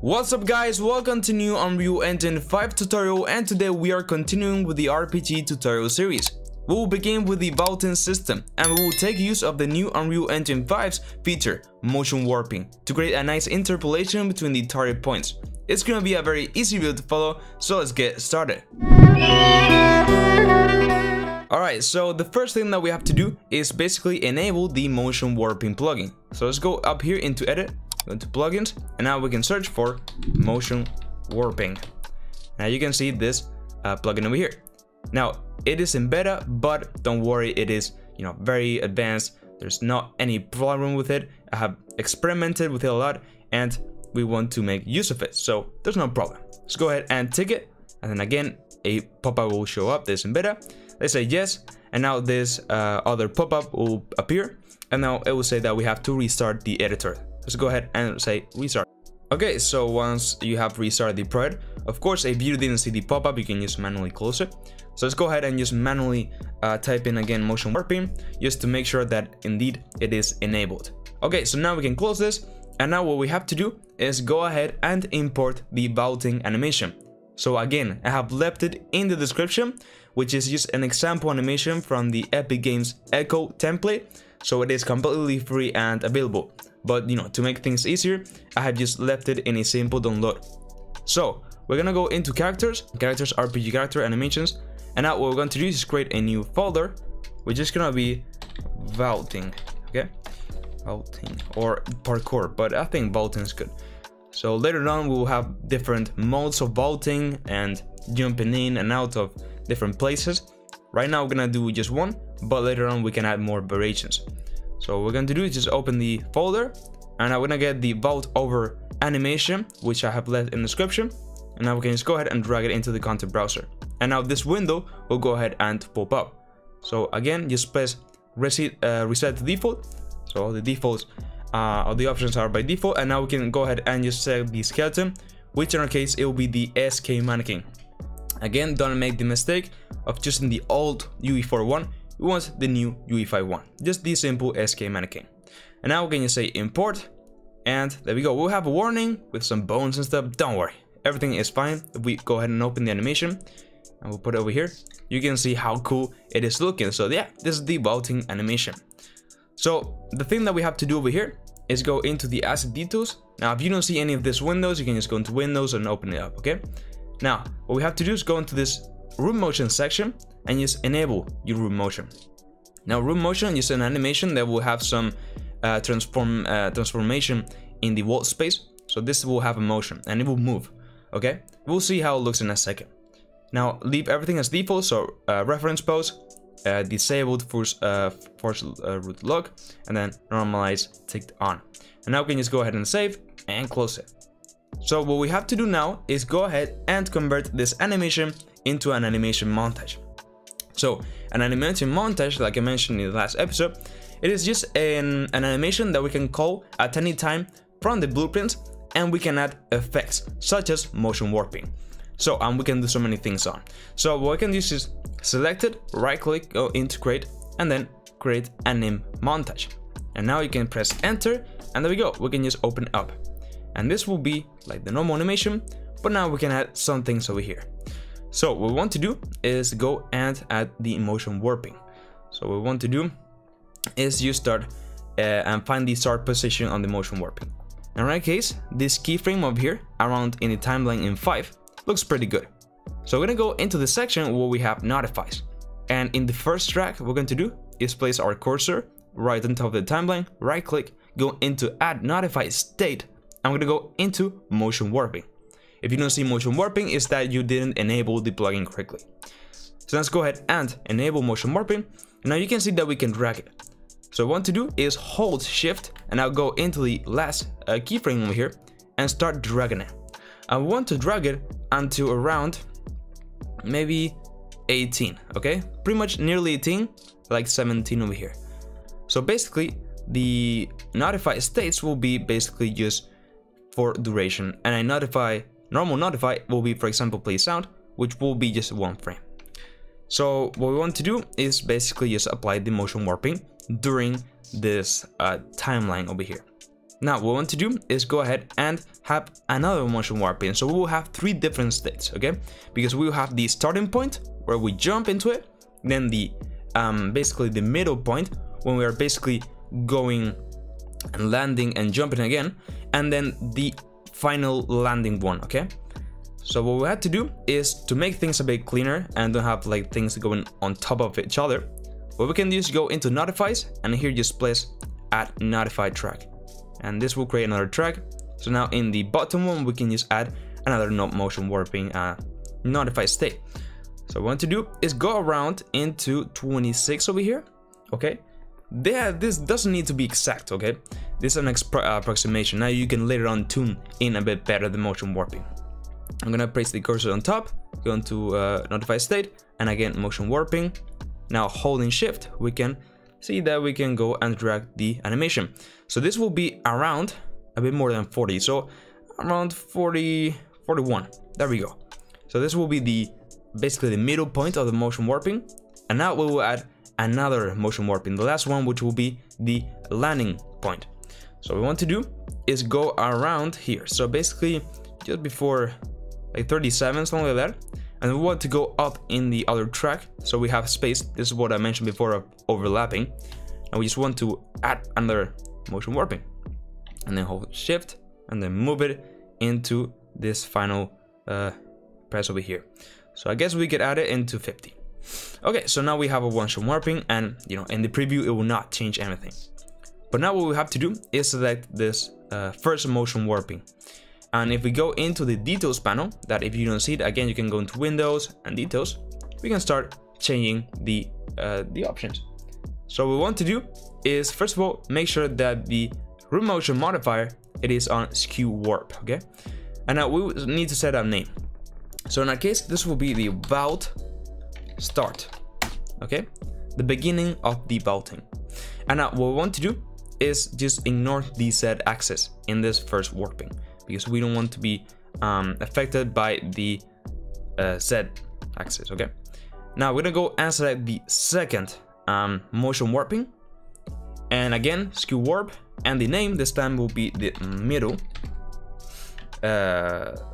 What's up guys, welcome to new Unreal Engine 5 tutorial, and today we are continuing with the RPG tutorial series. We will begin with the vaulting system, and we will take use of the new Unreal Engine 5's feature, Motion Warping, to create a nice interpolation between the target points. It's gonna be a very easy build to follow, so let's get started. Alright, so the first thing that we have to do is basically enable the Motion Warping plugin. So let's go up here into Edit, go to Plugins, and now we can search for Motion Warping. Now you can see this plugin over here. Now, it is in beta, but don't worry, it is, very advanced. There's not any problem with it. I have experimented with it a lot, and we want to make use of it, so there's no problem. Let's go ahead and tick it, and then again, a pop-up will show up. This in beta. They say yes, and now this other pop-up will appear, and now it will say that we have to restart the editor. Let's go ahead and say restart. Okay, so once you have restarted the project, of course, if you didn't see the pop-up, you can just manually close it. So let's go ahead and just manually type in again Motion Warping, just to make sure that indeed it is enabled. Okay, so now we can close this, and now what we have to do is go ahead and import the vaulting animation. So again, I have left it in the description, which is just an example animation from the Epic Games Echo template. So it is completely free and available. But to make things easier, I have just left it in a simple download. So we're gonna go into characters, RPG character animations, and now what we're going to do is create a new folder, which is gonna be vaulting. Okay, vaulting or parkour, but I think vaulting is good. So later on, we'll have different modes of vaulting and jumping in and out of different places. Right now, we're gonna do just one, but later on, we can add more variations. So what we're going to do is just open the folder, and I'm going to get the vault over animation, which I have left in the description. And now we can just go ahead and drag it into the content browser. And now this window will go ahead and pop up. So again, just press reset to default. So all the defaults, all the options are by default. And now we can go ahead and just select the skeleton, which in our case, it will be the SK mannequin. Again, don't make the mistake of choosing the old UE4 one. We want the new UE5 one, just the simple SK mannequin. And now we can just say import, and there we go. We'll have a warning with some bones and stuff. Don't worry, everything is fine. If we go ahead and open the animation, and we'll put it over here, you can see how cool it is looking. So yeah, this is the vaulting animation. So the thing that we have to do over here is go into the asset details. Now, if you don't see any of these windows, you can just go into Windows and open it up, okay? Now, what we have to do is go into this room motion section, and just enable your room motion. Now, room motion is an animation that will have some transformation in the wall space. So this will have a motion and it will move. Okay, we'll see how it looks in a second. Now leave everything as default. So reference pose, disabled force root lock, and then normalize ticked on. And now we can just go ahead and save and close it. So what we have to do now is go ahead and convert this animation into an animation montage. So an animation montage, like I mentioned in the last episode, it is just an animation that we can call at any time from the blueprints, and we can add effects such as motion warping. So we can do so many things on. So what I can do is select it, right click, go into create, and then create AnimMontage. And now you can press enter, and there we go. We can just open up, and this will be like the normal animation, but now we can add some things over here. So what we want to do is go and add the motion warping. So what we want to do is you start and find the start position on the motion warping. In my case, this keyframe over here around in the timeline in 5 looks pretty good. So we're gonna go into the section where we have notifies, and in the first track, what we're going to do is place our cursor right on top of the timeline, right click, go into add notify state. I'm gonna go into motion warping. If you don't see motion warping, it's that you didn't enable the plugin correctly. So let's go ahead and enable motion warping. Now you can see that we can drag it. So what I want to do is hold shift, and I'll go into the last keyframe over here and start dragging it. I want to drag it until around maybe 18, okay? Pretty much nearly 18, like 17 over here. So basically the notified states will be basically just for duration, and I notify normal notify will be, for example, play sound, which will be just one frame. So what we want to do is basically just apply the motion warping during this timeline over here. Now what we want to do is go ahead and have another motion warping. So we will have three different states, okay? Because we will have the starting point where we jump into it, then the basically the middle point when we are basically going and landing and jumping again, and then the final landing one, okay? So what we had to do is to make things a bit cleaner and don't have like things going on top of each other. What we can do is go into notifies and here just place add notify track, and this will create another track. So now in the bottom one we can just add another motion warping notify state. So what we want to do is go around into 26 over here, okay? There, this doesn't need to be exact, okay? This is an approximation. Now you can later on tune in a bit better the motion warping. I'm gonna place the cursor on top, go into notify state, and again motion warping. Now holding shift, we can see that we can go and drag the animation. So this will be around a bit more than 40, so around 40, 41. There we go. So this will be the basically the middle point of the motion warping, and now we will add another motion warping, the last one, which will be the landing point. So what we want to do is go around here, so basically just before like 37, something like that, and we want to go up in the other track so we have space. This is what I mentioned before of overlapping, and we just want to add another motion warping and then hold shift and then move it into this final press over here. So I guess we could add it into 50. Okay, so now we have a motion warping, and you know, in the preview it will not change anything. But now what we have to do is select this first motion warping. And if we go into the details panel, that if you don't see it, again, you can go into Windows and Details, we can start changing the options. So what we want to do is, first of all, make sure that the root motion modifier, it is on skew warp, okay? And now we need to set up name. So in our case, this will be the vault start, okay? The beginning of the vaulting. And now what we want to do is just ignore the Z axis in this first warping, because we don't want to be affected by the Z axis, okay? Now we're gonna go and select the second motion warping, and again skew warp, and the name this time will be the middle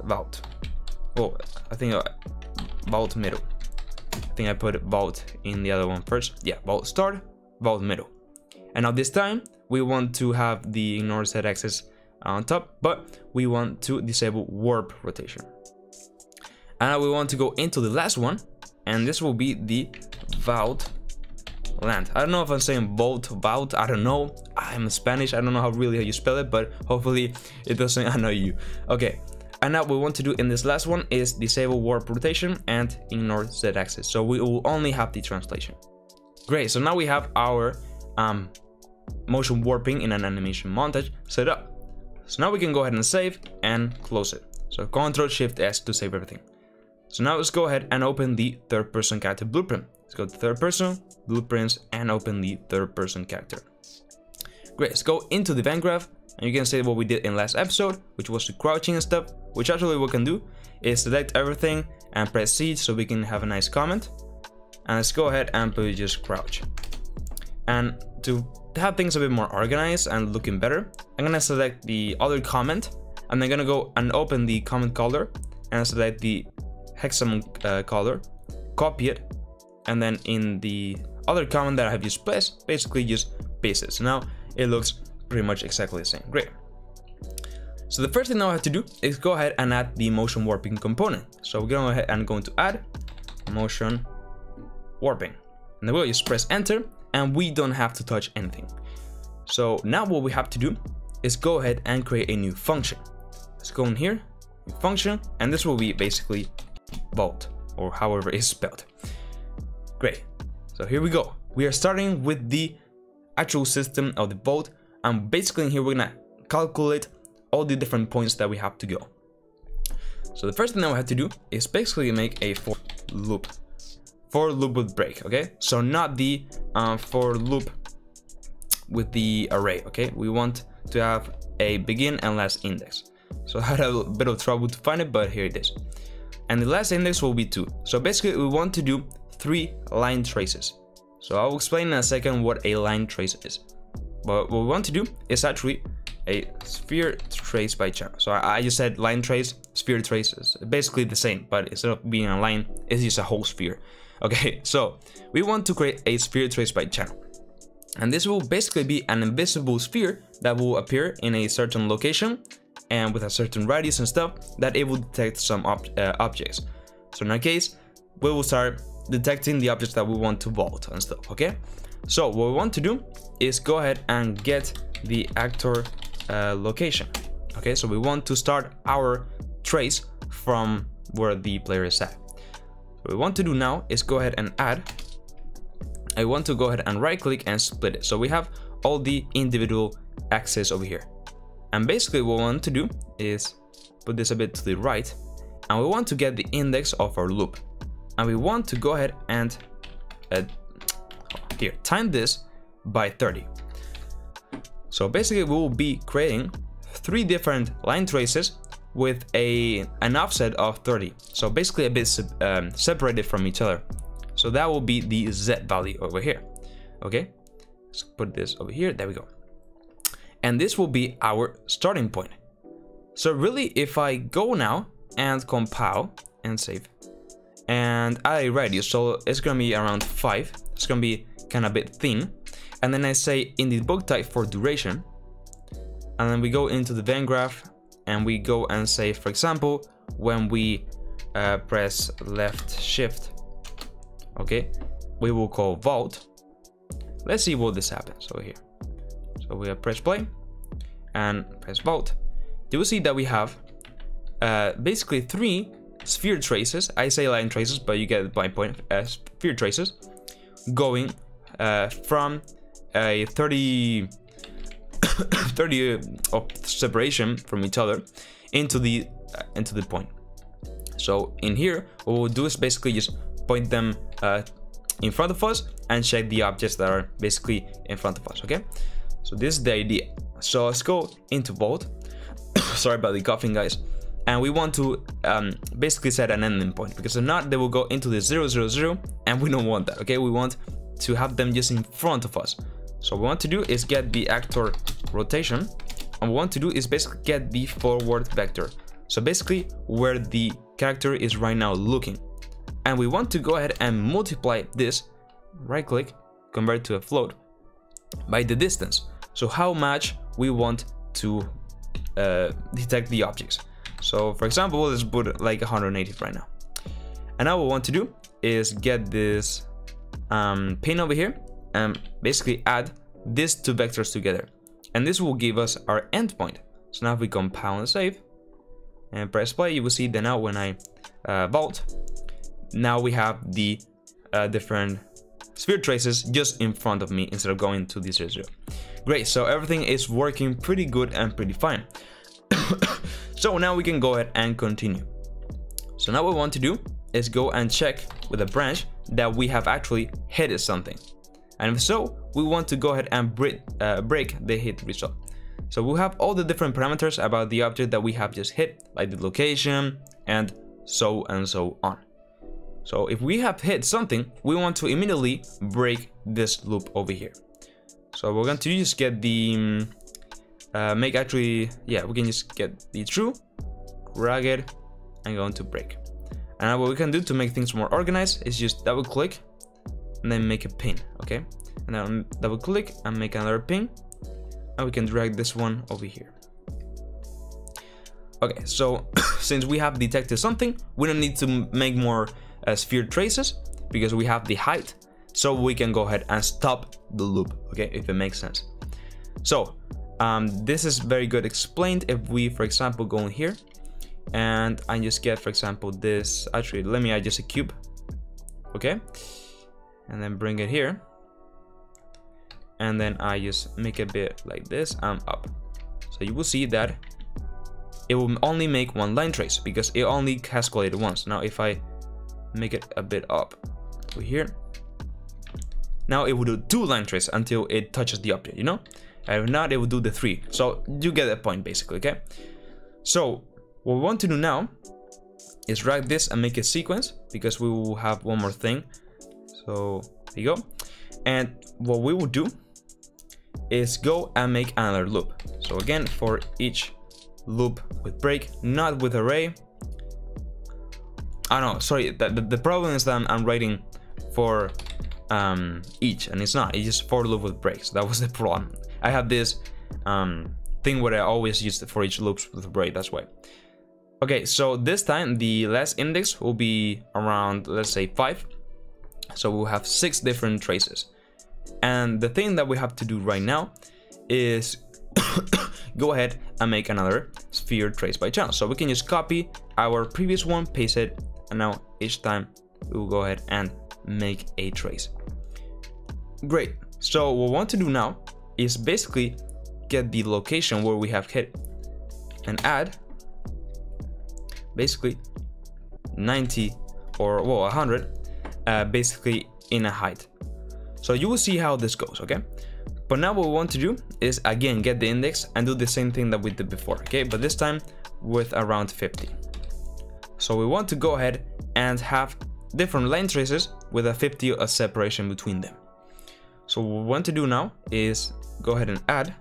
vault. Oh, I think vault middle. I think I put vault in the other one first. Yeah, vault start, vault middle. And now this time we want to have the ignore Z axis on top, but we want to disable warp rotation. And now we want to go into the last one, and this will be the vault land. I don't know if I'm saying vault, I don't know, I'm Spanish, I don't know how really how you spell it, but hopefully it doesn't annoy you, okay? And now what we want to do in this last one is disable warp rotation and ignore Z axis, so we will only have the translation. Great, so now we have our motion warping in an animation montage set up. So now we can go ahead and save and close it. So Ctrl Shift S to save everything. So now let's go ahead and open the third person character blueprint. Let's go to third person, blueprints, and open the third person character. Great, let's go into the event graph, and you can see what we did in last episode, which was the crouching and stuff, which actually we can do is select everything and press C so we can have a nice comment. And let's go ahead and put just crouch. And to have things a bit more organized and looking better, I'm gonna select the other comment, and I'm gonna go and open the comment color and select the hexagon color, copy it, and then in the other comment that I have just placed, basically just paste it. So now it looks pretty much exactly the same. Great. So the first thing now I have to do is go ahead and add the motion warping component. So we're gonna go ahead and going to add motion warping, and then we'll just press enter, and we don't have to touch anything. So now what we have to do is go ahead and create a new function. Let's go in here, function, and this will be basically vault, or however it's spelled. Great, so here we go. We are starting with the actual system of the vault, and basically in here we're gonna calculate all the different points that we have to go. So the first thing that we have to do is basically make a for loop with break, okay? So not the for loop with the array, okay? We want to have a begin and last index. So I had a bit of trouble to find it, but here it is. And the last index will be 2. So basically we want to do 3 line traces. So I'll explain in a second what a line trace is. But what we want to do is actually a sphere trace by channel. So I just said line trace, sphere trace is basically the same, but instead of being a line, it's just a whole sphere. Okay, so we want to create a sphere trace by channel. And this will basically be an invisible sphere that will appear in a certain location and with a certain radius and stuff that it will detect some objects. So in our case, we will start detecting the objects that we want to vault and stuff, okay? So what we want to do is go ahead and get the actor location, okay? So we want to start our trace from where the player is at. What we want to do now is go ahead and add. I want to go ahead and right click and split it. So we have all the individual axes over here. And basically what we want to do is put this a bit to the right, and we want to get the index of our loop. And we want to go ahead and here, time this by 30. So basically we will be creating 3 different line traces with an offset of 30. So basically a bit separated from each other. So that will be the Z value over here. Okay, let's put this over here. There we go. And this will be our starting point. So really, if I go now and compile and save and add a radius, so it's gonna be around 5. It's gonna be kind of a bit thin. And then I say in the book type for duration. And then we go into the Venn graph and we go and say, for example, when we press left shift, okay, we will call vault. Let's see what this happens over here. So we press play and press vault. You will see that we have basically 3 sphere traces. I say line traces, but you get my point. Sphere traces going from a 30 of separation from each other into the point. So in here, what we'll do is basically just point them in front of us and check the objects that are basically in front of us, okay? So this is the idea. So let's go into vault. Sorry about the coughing, guys. And we want to basically set an ending point, because if not, they will go into the 0, 0, 0, and we don't want that, okay? We want to have them just in front of us. So what we want to do is get the actor rotation, and what we want to do is basically get the forward vector. So basically where the character is right now looking. And we want to go ahead and multiply this, right click, convert to a float, by the distance. So how much we want to detect the objects. So for example, let's put like 180 right now. And now what we want to do is get this pin over here and basically add these 2 vectors together. And this will give us our endpoint. So now if we compile and save and press play, you will see that now when I vault, now we have the different sphere traces just in front of me instead of going to the 0, 0. Great, so everything is working pretty good and pretty fine. So now we can go ahead and continue. So now what we want to do is go and check with a branch that we have actually hit something. And if so, we want to go ahead and break the hit result. So we have all the different parameters about the object that we have just hit, like the location and so on. So if we have hit something, we want to immediately break this loop over here. So we're going to just get the we can just get the true, drag it, and going to break. And what we can do to make things more organized is just double click and then make a pin, okay? And then double click and make another pin, and we can drag this one over here. Okay, so since we have detected something, we don't need to make more sphere traces because we have the height, so we can go ahead and stop the loop, okay, if it makes sense. So this is very good explained. If we, for example, go in here and I just get, for example, this, actually let me adjust a cube, okay, and then bring it here, and then I just make a bit like this and up. So you will see that it will only make 1 line trace because it only calculated once. Now if I make it a bit up over here, now it will do 2 line traces until it touches the object, you know, and if not, it will do the 3. So you get the point basically, okay? So what we want to do now is drag this and make a sequence, because we will have one more thing. So there you go. And what we will do is go and make another loop. So again, for each loop with break, not with array. The problem is that I'm writing for each, and it's not, it's just for loop with breaks. That was the problem. I have this thing where I always use it for each loops with a break, that's why. Okay, so this time the last index will be around, let's say 5. So we'll have 6 different traces. And the thing that we have to do right now is go ahead and make another sphere trace by channel. So we can just copy our previous one, paste it, and now each time we will go ahead and make a trace. Great. So what we want to do now is basically get the location where we have hit and add basically 90 or well 100 basically in a height. So you will see how this goes, okay? But now what we want to do is again get the index and do the same thing that we did before, okay? But this time with around 50. So we want to go ahead and have different line traces with a 50 of separation between them. So what we want to do now is go ahead and add.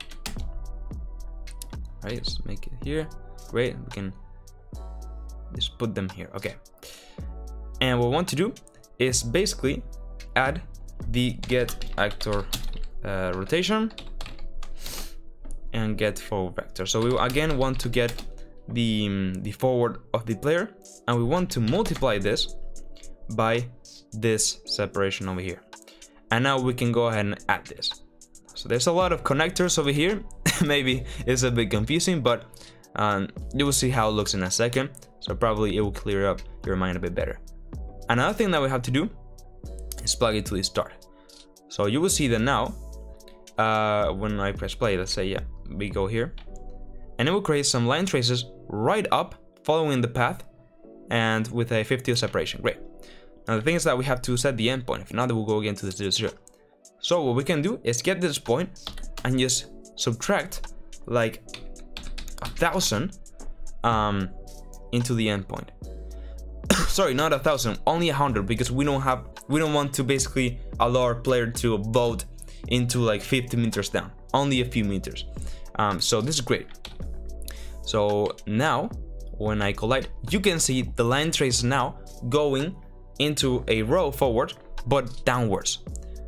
All right, let's make it here. Great, we can just put them here, okay? And what we want to do is basically add the get actor rotation and get forward vector. So we again want to get the forward of the player, and we want to multiply this by this separation over here. And now we can go ahead and add this. So there's a lot of connectors over here. Maybe it's a bit confusing, but you will see how it looks in a second. So probably it will clear up your mind a bit better. Another thing that we have to do is plug it to the start. So you will see that now, when I press play, let's say, yeah, we go here, and it will create some line traces right up following the path and with a 50 separation. Great. Now the thing is that we have to set the endpoint. If not, we'll go again to the 0, 0. So what we can do is get this point and just subtract like 1,000 into the endpoint. Sorry, not 1,000, only 100, because we don't want to basically allow our player to bolt into like 50 meters down, only a few meters. So this is great. So now when I collide, you can see the line trace now going into a row forward, but downwards.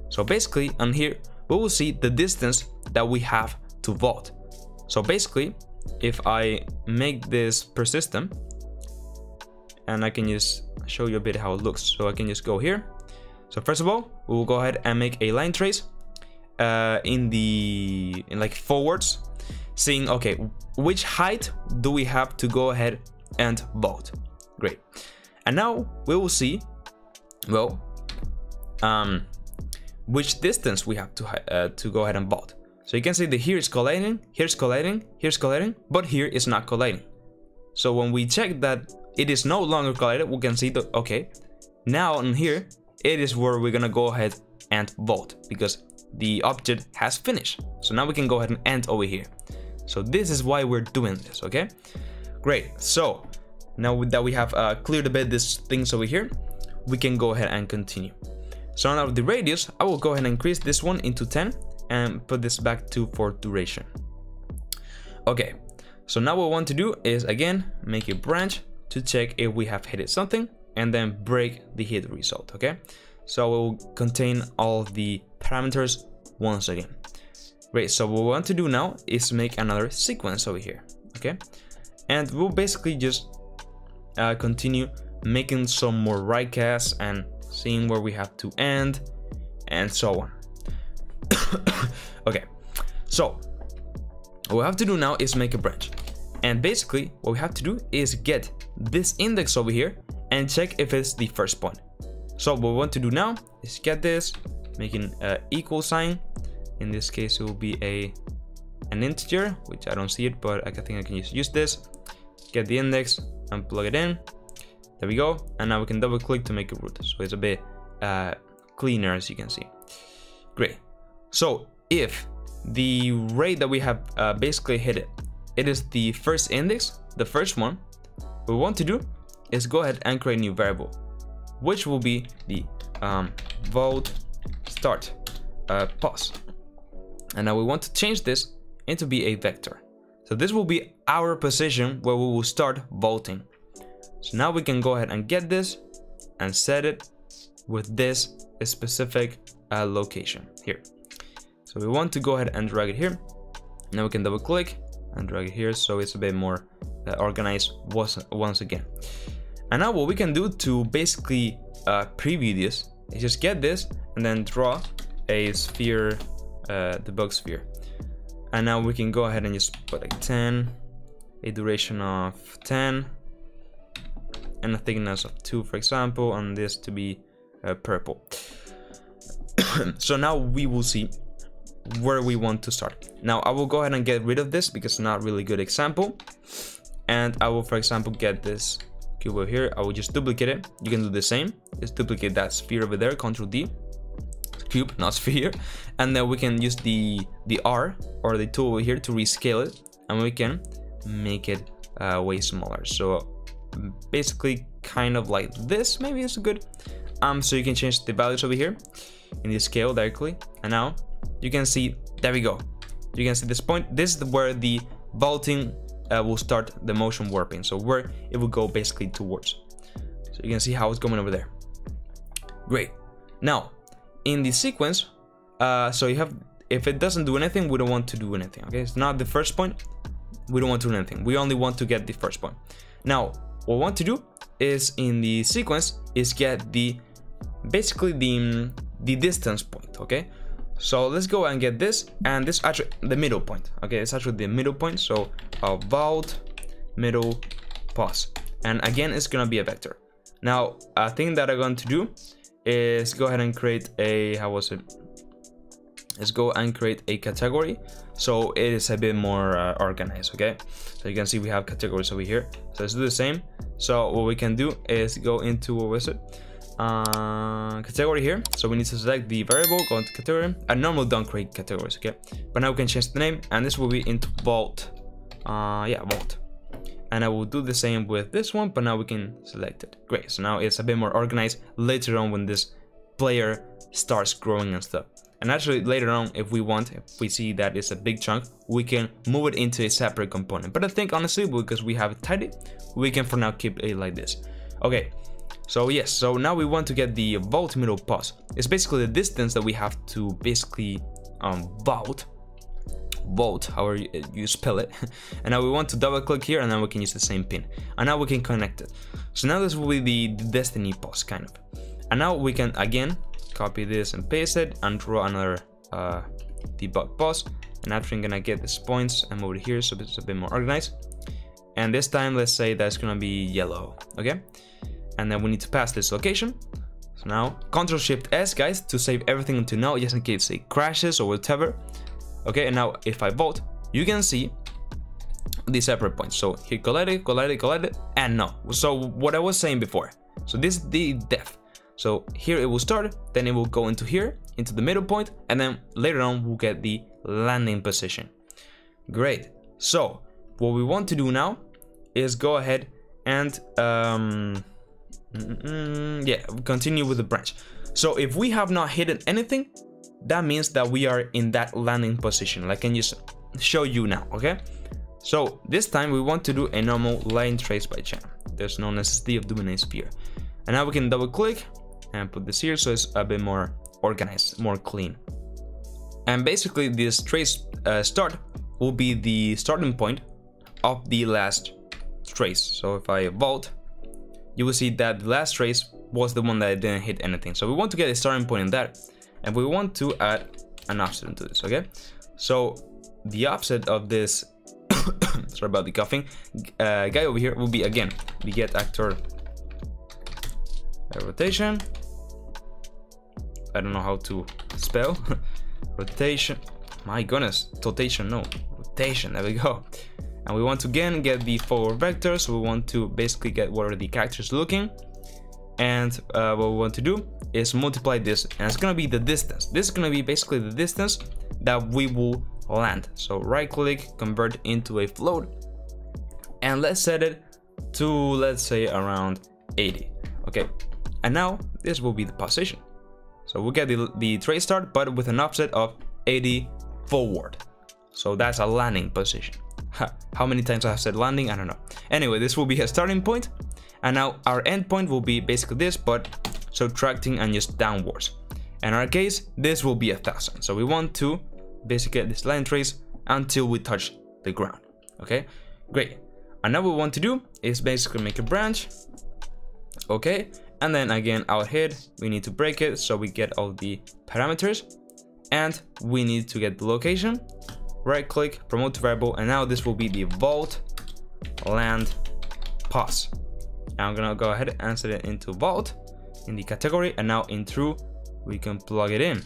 So basically on here, we will see the distance that we have to vault. So basically, if I make this persistent, and I can just show you a bit how it looks. So I can just go here. So first of all, we will go ahead and make a line trace in like forwards, seeing, okay, which height do we have to go ahead and vault? Great. And now we will see, well, which distance we have to go ahead and vault. So you can see that here is colliding, here's colliding, here's colliding, but here is not colliding. So when we check that it is no longer collided, we can see that, okay, now in here, it is where we're gonna go ahead and vault because the object has finished. So now we can go ahead and end over here. So this is why we're doing this, okay? Great, so now that we have cleared a bit these things over here, we can go ahead and continue. So now the radius, I will go ahead and increase this one into 10 and put this back to for duration. Okay, so now what we want to do is again, make a branch to check if we have hit something and then break the hit result, okay? So it will contain all the parameters once again. Great, so what we want to do now is make another sequence over here, okay? And we'll basically just continue making some more right casts and seeing where we have to end and so on. Okay, so what we have to do now is make a branch. And basically what we have to do is get this index over here and check if it's the first point. So what we want to do now is get this, making an equal sign. In this case, it will be an integer, which I don't see it, but I think I can just use this. Get the index and plug it in. There we go. And now we can double click to make a root. So it's a bit cleaner, as you can see. Great. So if the rate that we have basically hit it is the first index, the first one, what we want to do is go ahead and create a new variable, which will be the vault start pause. And now we want to change this into be a vector. So this will be our position where we will start vaulting. So now we can go ahead and get this and set it with this specific location here. So we want to go ahead and drag it here. Now we can double click and drag it here, so it's a bit more organized once again. And now what we can do to basically preview this is just get this and then draw a sphere, debug sphere. And now we can go ahead and just put like 10, a duration of 10, and a thickness of 2, for example, and this to be purple. So now we will see where we want to start. Now I will go ahead and get rid of this because it's not really a good example. And I will, for example, get this cube over here. I will just duplicate it. You can do the same. Just duplicate that sphere over there, Ctrl D. Cube, not sphere. And then we can use the R or the tool over here to rescale it, and we can make it way smaller. So basically kind of like this, maybe it's good. So you can change the values over here in the scale directly, and now you can see, there we go. You can see this point, this is where the vaulting will start the motion warping, so where it will go basically towards. So you can see how it's going over there. Great. Now in the sequence, so you have, if it doesn't do anything, we don't want to do anything. Okay, it's not the first point, we don't want to do anything, we only want to get the first point. Now what we want to do is in the sequence is get the basically the distance point. Okay, so let's go and get this, and this actually the middle point. Okay, it's actually the middle point. So vault middle pause, and again it's gonna be a vector. Now a thing that I'm going to do is go ahead and create a, how was it, let's go and create a category so it is a bit more organized. Okay, so you can see we have categories over here, so let's do the same. So what we can do is go into, what was it, category here. So we need to select the variable, go into category. I normally don't create categories, okay, but now we can change the name, and this will be into vault, vault. And I will do the same with this one, but now we can select it. Great, so now it's a bit more organized later on when this player starts growing and stuff. And actually later on, if we want, if we see that it's a big chunk, we can move it into a separate component. But I think honestly, because we have it tidy, we can for now keep it like this. Okay, so yes, so now we want to get the vault middle pause. It's basically the distance that we have to basically vault, however you spell it. And now we want to double click here, and then we can use the same pin, and now we can connect it. So now this will be the destiny pause kind of. And now we can again copy this and paste it and draw another debug pause, and after I'm gonna get these points and move it here so it's a bit more organized. And this time let's say that's gonna be yellow. Okay, and then we need to pass this location. So now Ctrl Shift S, guys, to save everything until now, just in case it crashes or whatever. Okay, and now if I vault, you can see the separate points. So here collided, and no. So what I was saying before, so this is the depth. So here it will start, then it will go into here, into the middle point, and then later on we'll get the landing position. Great. So what we want to do now is go ahead and continue with the branch. So if we have not hidden anything, that means that we are in that landing position. I can just show you now. Okay, so this time we want to do a normal line trace by channel. There's no necessity of doing a sphere. And now we can double click and put this here so it's a bit more organized, more clean. And basically this trace start will be the starting point of the last trace. So if I vault, you will see that the last trace was the one that I didn't hit anything. So we want to get a starting point in that. And we want to add an offset to this. Okay, so the offset of this sorry about the coughing guy over here will be again we get actor rotation. I don't know how to spell rotation, my goodness, totation, no, rotation, there we go. And we want to again get the forward vector, so we want to basically get what are the characters looking. And what we want to do is multiply this, and it's gonna be the distance. This is gonna be basically the distance that we will land. So right click, convert into a float, and let's set it to, let's say, around 80. Okay, and now this will be the position. So we'll get the trace start, but with an offset of 80 forward. So that's a landing position. How many times I have said landing, I don't know. Anyway, this will be a starting point, and now our end point will be basically this, but subtracting and just downwards. In our case, this will be 1,000. So we want to basically get this line trace until we touch the ground. Okay, great. And now what we want to do is basically make a branch. Okay, and then again out here we need to break it so we get all the parameters, and we need to get the location. Right click, promote to variable, and now this will be the vault land pause. Now I'm gonna go ahead and set it into vault in the category, and now in true we can plug it in,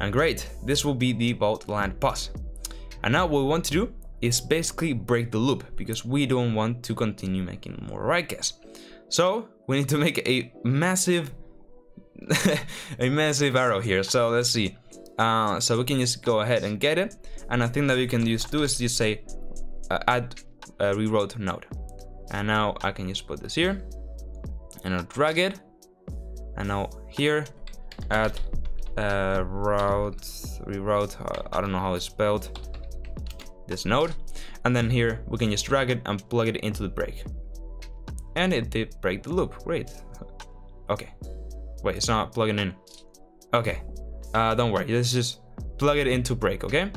and great, this will be the vault land pause. And now what we want to do is basically break the loop because we don't want to continue making more raycasts. So we need to make a massive arrow here. So let's see. So we can just go ahead and get it, and a thing that we can just do is just say add a reroute node, and now I can just put this here, and I'll drag it, and now here add reroute, I don't know how it's spelled, this node, and then here we can just drag it and plug it into the break, and it did break the loop. Great. Okay, wait, it's not plugging in. Okay. Don't worry, let's just plug it into break, okay?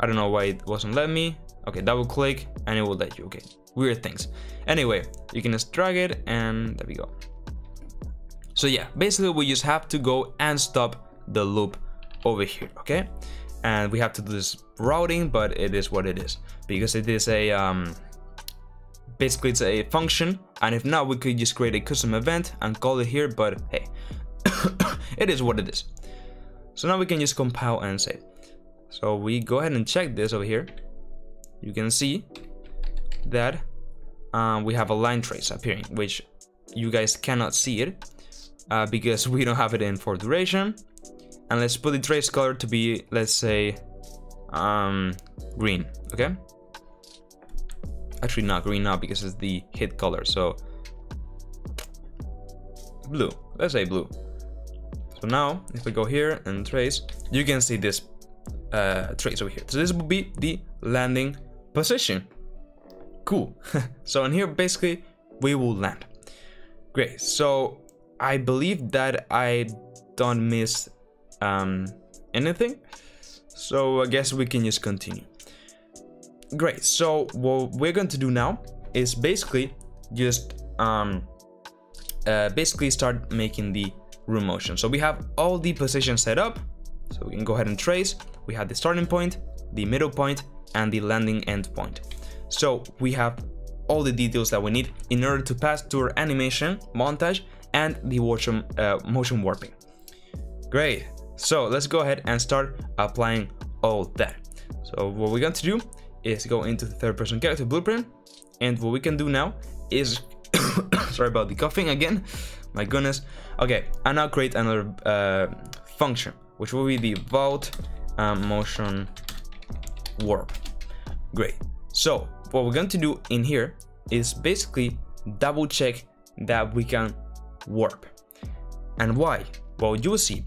I don't know why it wasn't letting me. Okay, double click and it will let you, okay? Weird things. Anyway, you can just drag it and there we go. So yeah, basically we just have to go and stop the loop over here, okay? And we have to do this routing, but it is what it is. Because it is a, basically it's a function, and if not, we could just create a custom event and call it here, but hey, it is what it is. So now we can just compile and save. So we go ahead and check this over here. You can see that we have a line trace appearing, which you guys cannot see it because we don't have it in for duration. And let's put the trace color to be, let's say, green, okay? Actually not green now because it's the hit color, so blue, let's say blue. So now, if we go here and trace, you can see this trace over here. So this will be the landing position. Cool. So in here, basically, we will land. Great. So I believe that I don't miss anything. So I guess we can just continue. Great. So what we're going to do now is basically just basically start making the room motion. So we have all the positions set up, so we can go ahead and trace. We have the starting point, the middle point, and the landing end point. So we have all the details that we need in order to pass to our animation montage and the motion warping. Great. So let's go ahead and start applying all that. So what we're going to do is go into the third person character blueprint, and what we can do now is sorry about the coughing again, my goodness. Okay, and now create another function, which will be the vault motion warp. Great. So what we're going to do in here is basically double check that we can warp. And why? Well, you'll see.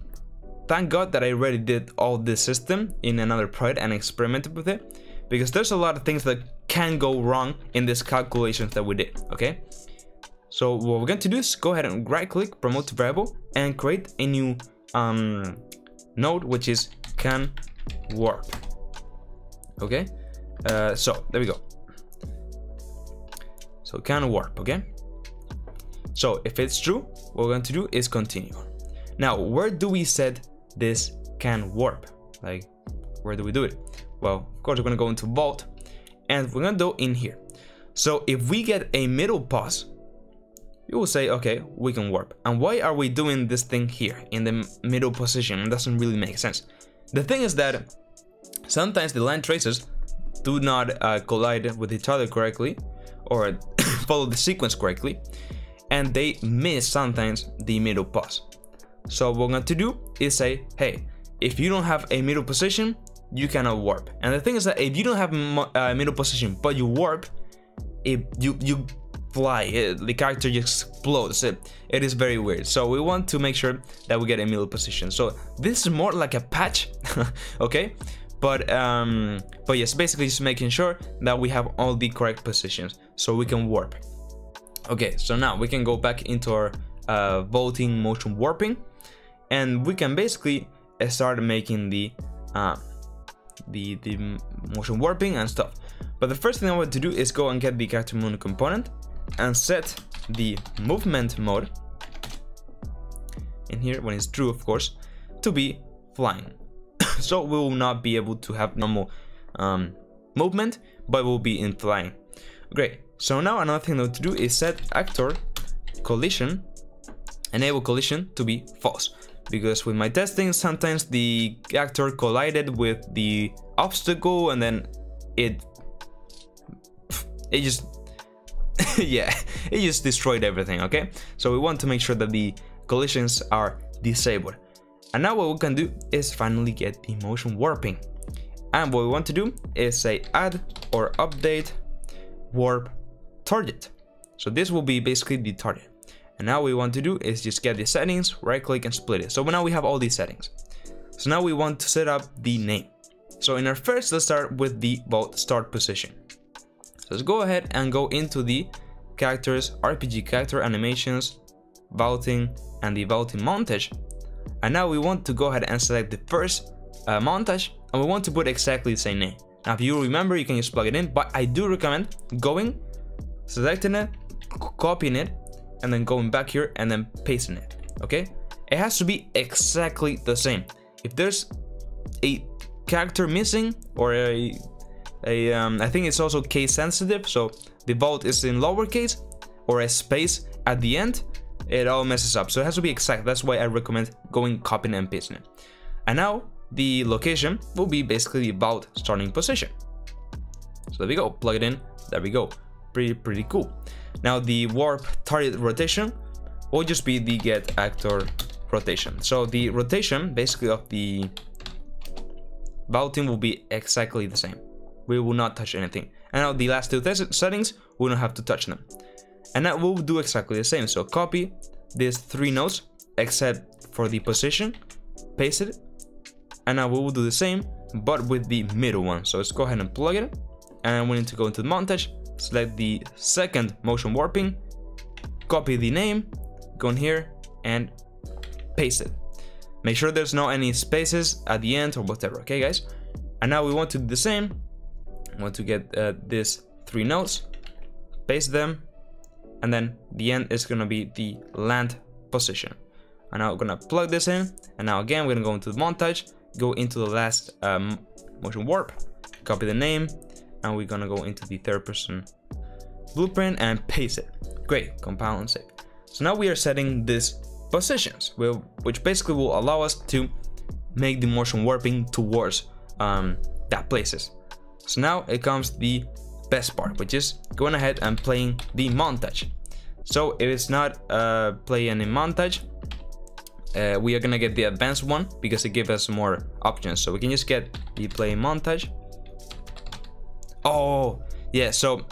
Thank God that I already did all this system in another project and experimented with it, because there's a lot of things that can go wrong in these calculations that we did, okay? So what we're going to do is go ahead and right click, promote to variable, and create a new node, which is can warp. Okay, so there we go. So can warp, okay? So if it's true, what we're going to do is continue. Now, where do we set this can warp? Like, where do we do it? Well, of course, we're going to go into vault, and we're going to do in here. So if we get a middle pause, you will say, okay, we can warp. And why are we doing this thing here in the middle position? It doesn't really make sense. The thing is that sometimes the line traces do not collide with each other correctly or follow the sequence correctly, and they miss sometimes the middle pause. So what we're going to do is say, hey, if you don't have a middle position, you cannot warp. And the thing is that if you don't have a middle position but you warp, you fly, the character just explodes. It is very weird. So we want to make sure that we get a middle position. So this is more like a patch, okay? But yes, basically just making sure that we have all the correct positions so we can warp. Okay, so now we can go back into our vaulting motion warping, and we can basically start making the motion warping and stuff. But the first thing I want to do is go and get the character movement component and set the movement mode in here, when it's true of course, to be flying. So we will not be able to have normal movement, but we'll be in flying. Great. So now another thing I want to do is set actor collision, enable collision to be false, because with my testing sometimes the actor collided with the obstacle and then it just yeah, it just destroyed everything. Okay, so we want to make sure that the collisions are disabled. And now what we can do is finally get the motion warping, and what we want to do is say add or update warp target. So this will be basically the target. And now what we want to do is just get the settings, right click and split it. So now we have all these settings. So now we want to set up the name. So in our first, let's start with the vault start position. So let's go ahead and go into the characters, RPG character animations, vaulting, and the vaulting montage. And now we want to go ahead and select the first montage, and we want to put exactly the same name. Now if you remember, you can just plug it in, but I do recommend going, selecting it, copying it, and then going back here and then pasting it. Okay, it has to be exactly the same. If there's a character missing or I think it's also case sensitive, so the vault is in lowercase or a space at the end, it all messes up. So it has to be exact. That's why I recommend going, copying and pasting it. And now the location will be basically the vault starting position. So there we go, plug it in, there we go. Pretty cool. Now the warp target rotation will just be the get actor rotation. So the rotation basically of the vaulting will be exactly the same. We will not touch anything. And now the last two settings, we don't have to touch them. And that will do exactly the same. So copy these three nodes except for the position, paste it, and now we will do the same but with the middle one. So let's go ahead and plug it, and we need to go into the montage, select the second motion warping, copy the name, go in here and paste it. Make sure there's no any spaces at the end or whatever. Okay guys, and now we want to do the same. I want to get these three nodes, paste them, and then the end is gonna be the land position. And now we're gonna plug this in, and now again we're gonna go into the montage, go into the last motion warp, copy the name, and we're gonna go into the third person blueprint and paste it. Great, compile and save. So now we are setting these positions, which basically will allow us to make the motion warping towards that places. So now it comes the best part, which is going ahead and playing the montage. So if it's not playing a montage, we are gonna get the advanced one because it gives us more options. So we can just get the play montage. Oh yeah, so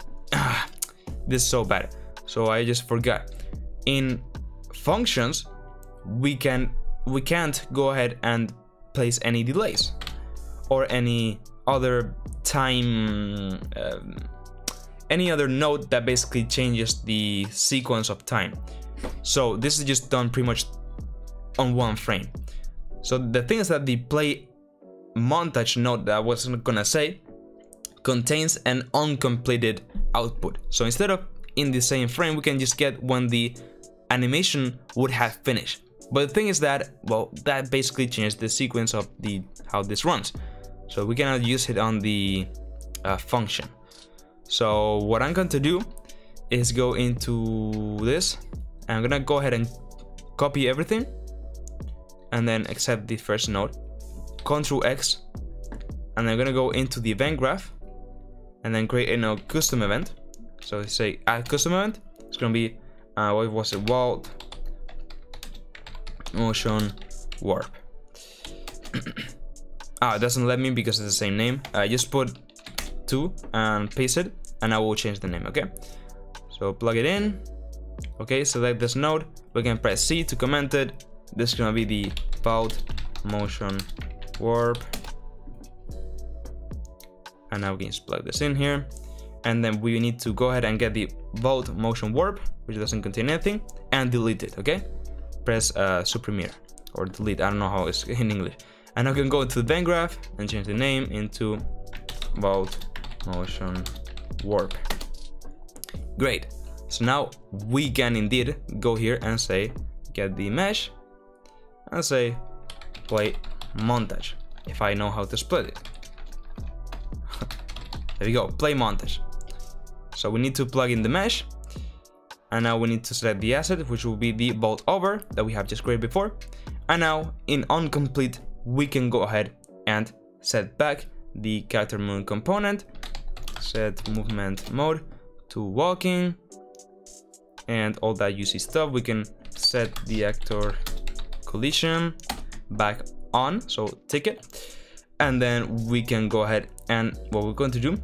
this is so bad. So I just forgot. In functions, we can't go ahead and place any delays or any other time, any other node that basically changes the sequence of time. So this is just done pretty much on one frame. So the thing is that the play montage node that I wasn't gonna say contains an uncompleted output. So instead of in the same frame, we can just get when the animation would have finished. But the thing is that, well, that basically changes the sequence of the how this runs. So we cannot use it on the function. So what I'm going to do is go into this, and I'm gonna go ahead and copy everything, and then accept the first node, Ctrl X, and I'm gonna go into the event graph and then create a custom event. So say add custom event. It's gonna be what was it? Vault motion warp. It doesn't let me because it's the same name. I just put 2 and paste it, and I will change the name. Okay, so So plug it in. Okay, select this node. We can press C to comment it. This is gonna be the about motion warp. And now we can just plug this in here. And then we need to go ahead and get the vault motion warp, which doesn't contain anything, and delete it. Okay, press supprime or delete. I don't know how it's in English. And I can go into the Venn graph and change the name into vault motion warp. Great. So now we can indeed go here and say get the mesh and say play montage. If I know how to split it. There you go, play montage. So we need to plug in the mesh, and now we need to select the asset, which will be the bolt over that we have just created before. And now in uncomplete, we can go ahead and set back the character movement component, set movement mode to walking, and all that juicy stuff. We can set the actor collision back on, so ticket, and then we can go ahead and what we're going to do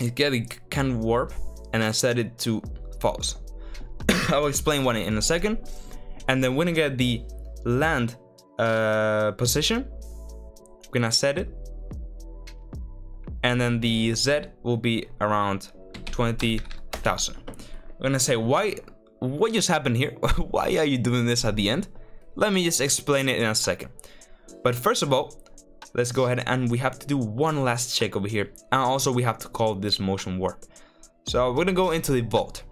is get the can warp and I set it to false. I will explain what in a second. And then we're gonna get the land position. We're gonna set it, and then the Z will be around 20,000. I'm gonna say why. What just happened here? Why are you doing this at the end? Let me just explain it in a second. But first of all, let's go ahead and we have to do one last check over here, and also we have to call this motion warp. So we're gonna go into the vault,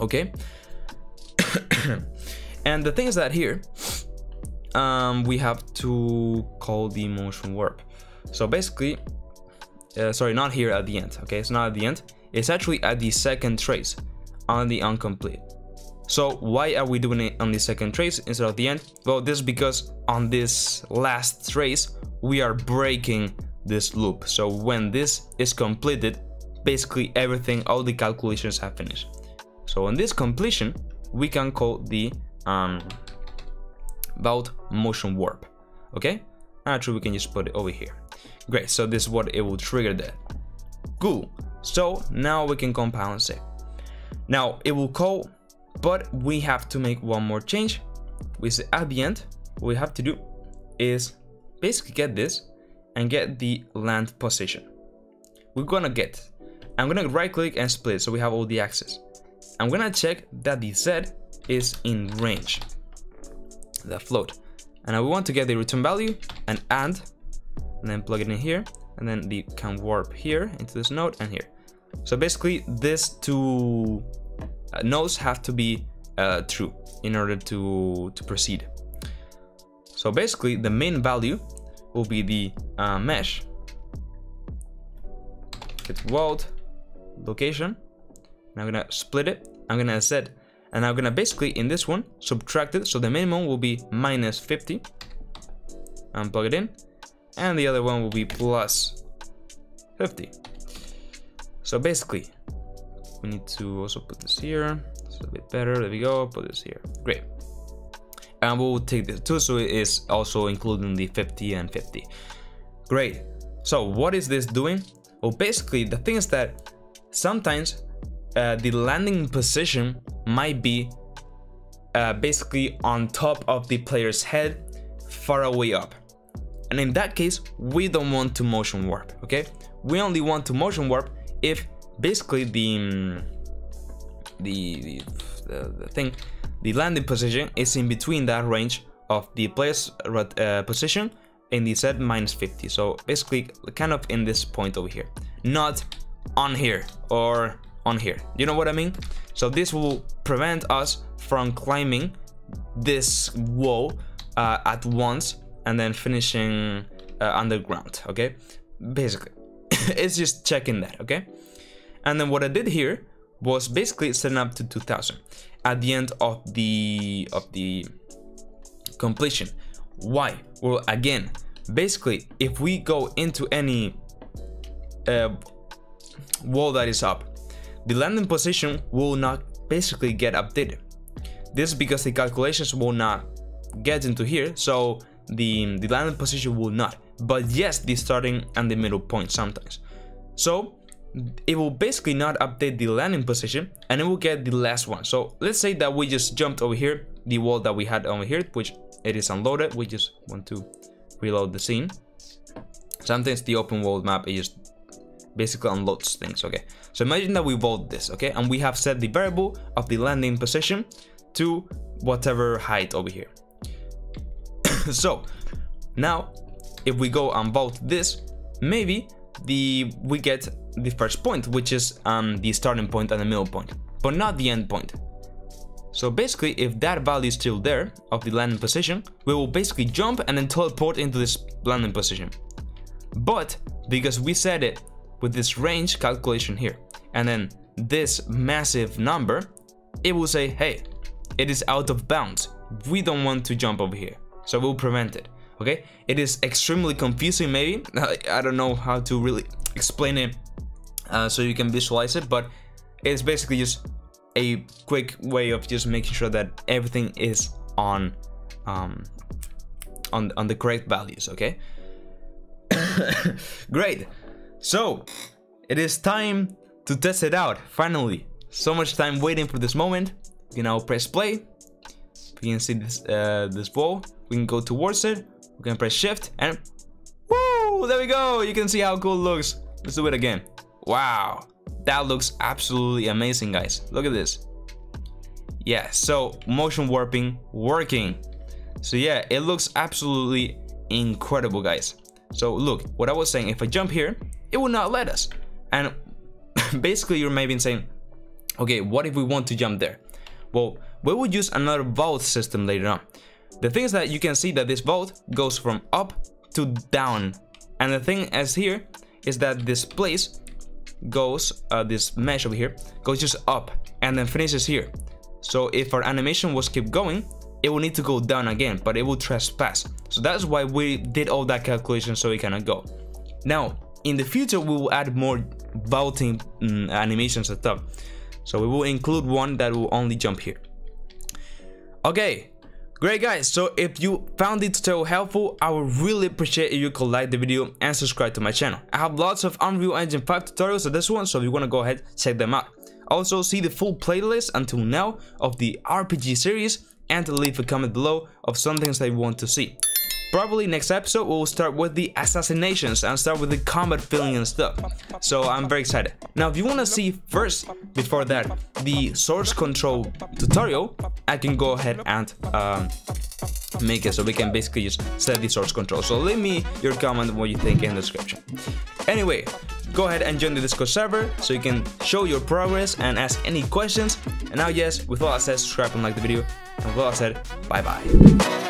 okay? And the thing is that here, we have to call the motion warp. So basically, sorry, not here at the end. Okay, it's not at the end. It's actually at the second trace on the uncomplete. So why are we doing it on the second trace instead of the end? Well, this is because on this last trace, we are breaking this loop. So when this is completed, basically everything, all the calculations have finished. So on this completion, we can call the about motion warp, okay? Actually, we can just put it over here. Great, so this is what it will trigger there. Cool, so now we can compile and save. Now it will call, but we have to make one more change, which at the end, what we have to do is basically get this and get the land position. We're gonna get, I'm gonna right click and split so we have all the axes. I'm gonna check that the Z is in range, the float. And I want to get the return value and then plug it in here, and then the can warp here into this node and here. So basically these two nodes have to be true in order to proceed. So basically the main value will be the mesh get vault location, and I'm gonna split it. I'm gonna set, and I'm gonna basically in this one subtract it, so the minimum will be -50 and plug it in, and the other one will be +50. So basically we need to also put this here. It's a bit better. There we go. Put this here. Great. And we'll take this too. So it is also including the 50 and 50. Great. So what is this doing? Well, basically the thing is that sometimes the landing position might be basically on top of the player's head, far away up. And in that case, we don't want to motion warp. Okay. We only want to motion warp if basically the landing position is in between that range of the player's position and the set -50. So basically kind of in this point over here, not on here or on here. You know what I mean? So this will prevent us from climbing this wall at once and then finishing underground. Okay, basically it's just checking that. Okay. And then what I did here was basically setting up to 2000 at the end of the completion. Why? Well, again, basically, if we go into any wall that is up, the landing position will not basically get updated. This is because the calculations will not get into here, so the landing position will not. But yes, the starting and the middle point sometimes. So it will basically not update the landing position, and it will get the last one. So let's say that we just jumped over here, the wall that we had over here, which it is unloaded. We just want to reload the scene. Sometimes the open world map, it just basically unloads things. Okay, so imagine that we vault this, okay, and we have set the variable of the landing position to whatever height over here. So now if we go and vault this, maybe we get the first point, which is the starting point and the middle point, but not the end point. So basically, if that value is still there of the landing position, we will basically jump and then teleport into this landing position. But because we set it with this range calculation here and then this massive number, it will say, hey, it is out of bounds, we don't want to jump over here, so we'll prevent it. Okay, it is extremely confusing. Maybe I don't know how to really explain it so you can visualize it, but it's basically just a quick way of just making sure that everything is on the correct values. Okay. Great, so it is time to test it out. Finally, so much time waiting for this moment. We can now press play. We can see this this ball. We can go towards it. We can press shift and woo, there we go. You can see how cool it looks. Let's do it again. Wow, that looks absolutely amazing, guys. Look at this. Yeah, so motion warping working. So yeah, it looks absolutely incredible, guys. So look, what I was saying, if I jump here, it will not let us. And basically you're maybe saying, okay, what if we want to jump there? Well, we will use another vault system later on. The thing is that you can see that this vault goes from up to down. And the thing is here is that this place goes, this mesh over here, goes just up and then finishes here. So if our animation was keep going, it will need to go down again, but it will trespass. So that's why we did all that calculation, so it cannot go. Now, in the future, we will add more vaulting animations and stuff. So we will include one that will only jump here. Okay, great guys. So if you found this tutorial helpful, I would really appreciate if you could like the video and subscribe to my channel. I have lots of Unreal Engine 5 tutorials on this one, so if you want to go ahead, check them out. Also, see the full playlist until now of the RPG series, and to leave a comment below of some things that you want to see. Probably next episode we'll start with the assassinations and start with the combat feeling and stuff. So I'm very excited. Now if you want to see first, before that, the source control tutorial, I can go ahead and make it so we can basically just set the source control. So leave me your comment what you think in the description. Anyway, go ahead and join the Discord server so you can show your progress and ask any questions. And now yes, with all that said, subscribe and like the video. And with all that said, bye bye.